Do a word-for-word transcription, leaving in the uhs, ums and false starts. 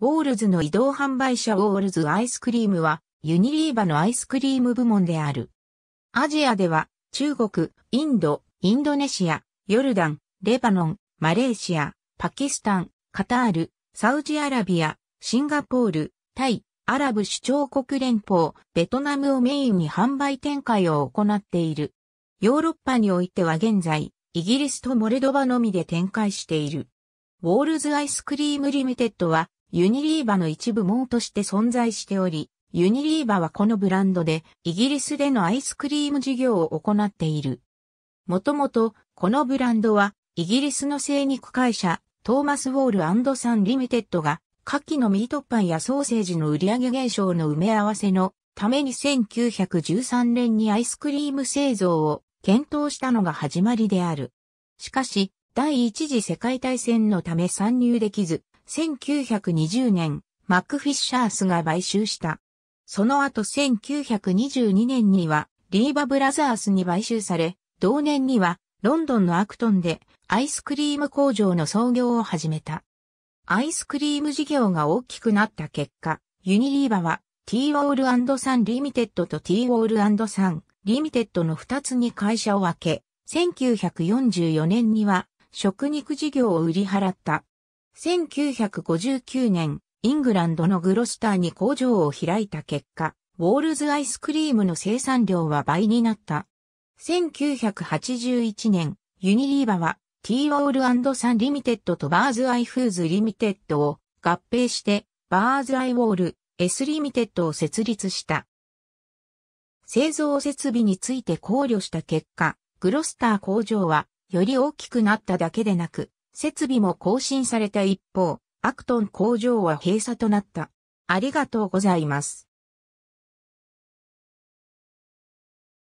ウォールズの移動販売車ウォールズアイスクリームはユニリーバのアイスクリーム部門である。アジアでは中国、インド、インドネシア、ヨルダン、レバノン、マレーシア、パキスタン、カタール、サウジアラビア、シンガポール、タイ、アラブ首長国連邦、ベトナムをメインに販売展開を行っている。ヨーロッパにおいては現在、イギリスとモルドバのみで展開している。ウォールズアイスクリームリミテッドは、ユニリーバの一部門として存在しており、ユニリーバはこのブランドでイギリスでのアイスクリーム事業を行っている。もともとこのブランドはイギリスの精肉会社トーマス・ウォール&サンリミテッドが牡蠣のミートパンやソーセージの売上減少の埋め合わせのためにせんきゅうひゃくじゅうさんねんにアイスクリーム製造を検討したのが始まりである。しかし第一次世界大戦のため参入できず、せんきゅうひゃくにじゅうねん、マック・フィッシャースが買収した。その後せんきゅうひゃくにじゅうにねんにはリーバブラザースに買収され、同年にはロンドンのアクトンでアイスクリーム工場の創業を始めた。アイスクリーム事業が大きくなった結果、ユニリーバは T ウォール&サンリミテッドと T ウォール&サンリミテッドのふたつに会社を分け、せんきゅうひゃくよんじゅうよねんには食肉事業を売り払った。せんきゅうひゃくごじゅうきゅうねん、イングランドのグロスターに工場を開いた結果、ウォールズアイスクリームの生産量は倍になった。せんきゅうひゃくはちじゅういちねん、ユニリーバは T ウォール&サンリミテッドとバーズアイフーズリミテッドを合併して、バーズアイウォール エス リミテッドを設立した。製造設備について考慮した結果、グロスター工場はより大きくなっただけでなく、設備も更新された一方、アクトン工場は閉鎖となった。ありがとうございます。